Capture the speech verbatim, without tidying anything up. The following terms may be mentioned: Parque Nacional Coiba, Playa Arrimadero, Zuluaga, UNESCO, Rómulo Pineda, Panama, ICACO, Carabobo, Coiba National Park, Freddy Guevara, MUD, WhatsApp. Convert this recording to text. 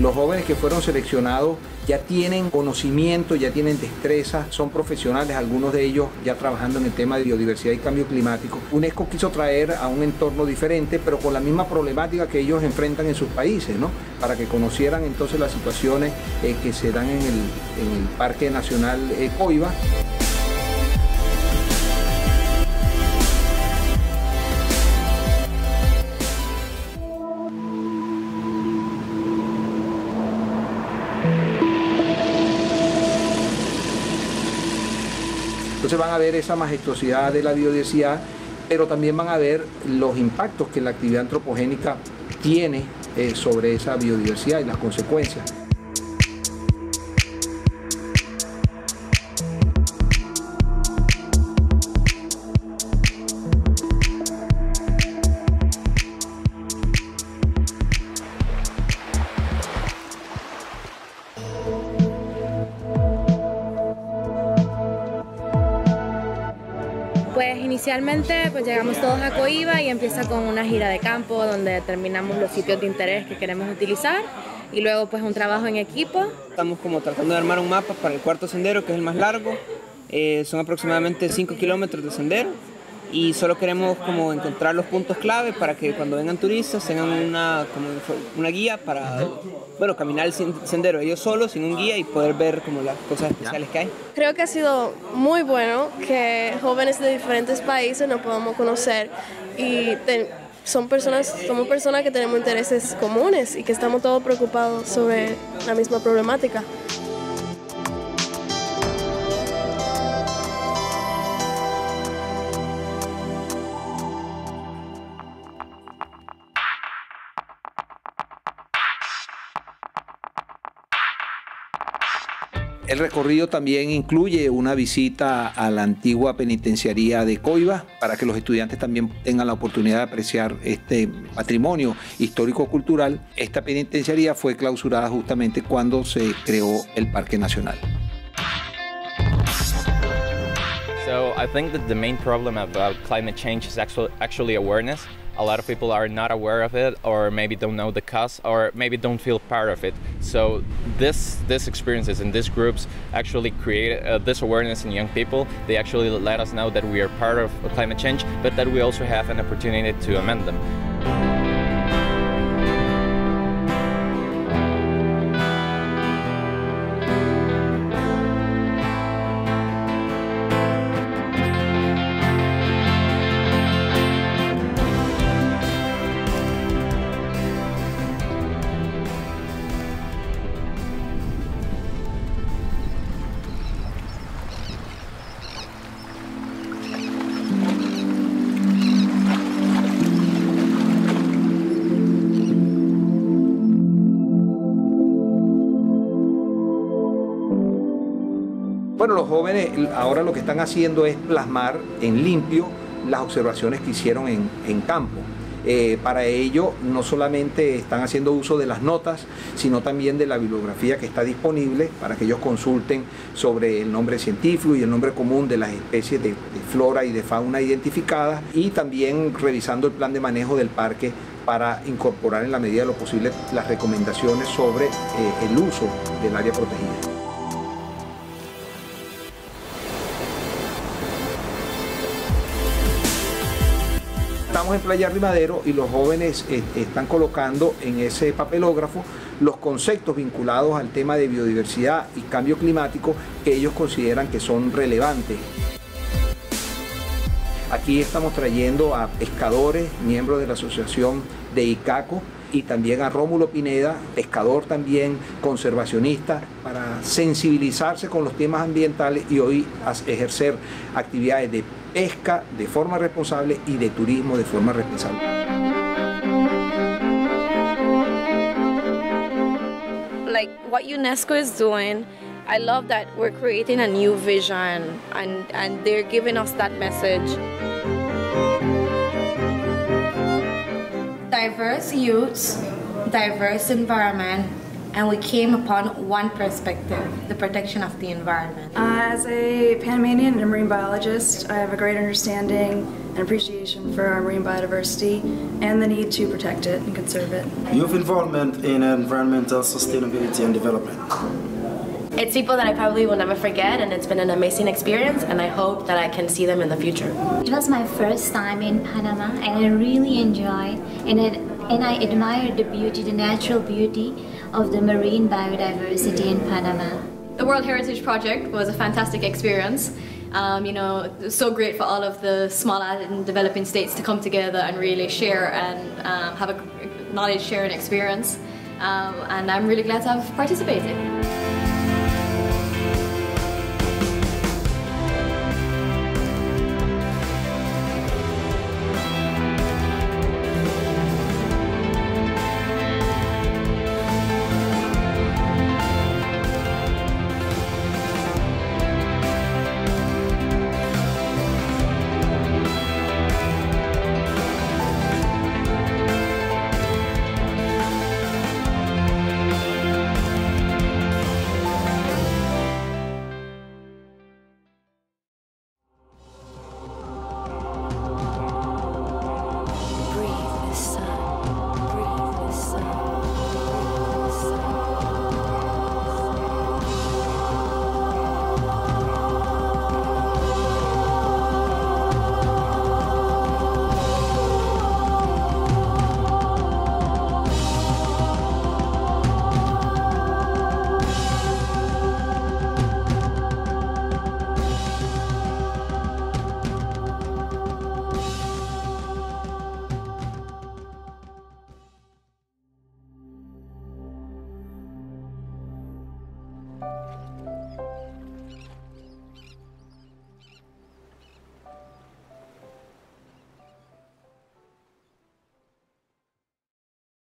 Los jóvenes que fueron seleccionados ya tienen conocimiento, ya tienen destreza, son profesionales, algunos de ellos ya trabajando en el tema de biodiversidad y cambio climático. UNESCO quiso traer a un entorno diferente, pero con la misma problemática que ellos enfrentan en sus países, ¿no? Para que conocieran entonces las situaciones eh, que se dan en el, en el Parque Nacional eh, Coiba. Entonces van a ver esa majestuosidad de la biodiversidad, pero también van a ver los impactos que la actividad antropogénica tiene eh, sobre esa biodiversidad y las consecuencias. Pues inicialmente pues llegamos todos a Coiba y empieza con una gira de campo donde determinamos los sitios de interés que queremos utilizar y luego pues un trabajo en equipo. Estamos como tratando de armar un mapa para el cuarto sendero, que es el más largo, eh, son aproximadamente cinco kilómetros de sendero y solo queremos como encontrar los puntos clave para que cuando vengan turistas tengan una, como una guía para bueno, caminar el sendero ellos solos, sin un guía, y poder ver como las cosas especiales que hay. Creo que ha sido muy bueno que jóvenes de diferentes países nos podamos conocer y ten, son personas, somos personas que tenemos intereses comunes y que estamos todos preocupados sobre la misma problemática. El recorrido también incluye una visita a la antigua penitenciaría de Coiba para que los estudiantes también tengan la oportunidad de apreciar este patrimonio histórico-cultural. Esta penitenciaría fue clausurada justamente cuando se creó el Parque Nacional. So I think that the main problem about climate change is actually awareness. A lot of people are not aware of it, or maybe don't know the cause, or maybe don't feel part of it. So this, this experiences in these groups actually create uh, this awareness in young people. They actually let us know that we are part of climate change, but that we also have an opportunity to amend them. Bueno, los jóvenes ahora lo que están haciendo es plasmar en limpio las observaciones que hicieron en, en campo. Eh, para ello no solamente están haciendo uso de las notas, sino también de la bibliografía que está disponible para que ellos consulten sobre el nombre científico y el nombre común de las especies de, de flora y de fauna identificadas, y también revisando el plan de manejo del parque para incorporar en la medida de lo posible las recomendaciones sobre eh, el uso del área protegida. Estamos en Playa Arrimadero y los jóvenes están colocando en ese papelógrafo los conceptos vinculados al tema de biodiversidad y cambio climático que ellos consideran que son relevantes. Aquí estamos trayendo a pescadores, miembros de la asociación de ICACO, y también a Rómulo Pineda, pescador también, conservacionista, para sensibilizarse con los temas ambientales y hoy ejercer actividades de pesca de forma responsable y de turismo de forma responsable. Like what UNESCO is doing, I love that we're creating a new vision and, and they're giving us that message. Diverse youths, diverse environment, and we came upon one perspective, the protection of the environment. As a Panamanian and a marine biologist, I have a great understanding an appreciation for our marine biodiversity and the need to protect it and conserve it. Youth involvement in environmental sustainability and development. It's people that I probably will never forget, and it's been an amazing experience, and I hope that I can see them in the future. It was my first time in Panama, and I really enjoyed, and it, and I admired the beauty, the natural beauty of the marine biodiversity in Panama. The World Heritage Project was a fantastic experience. Um, you know, so great for all of the small and developing states to come together and really share and um, have a knowledge sharing experience, um, and I'm really glad to have participated.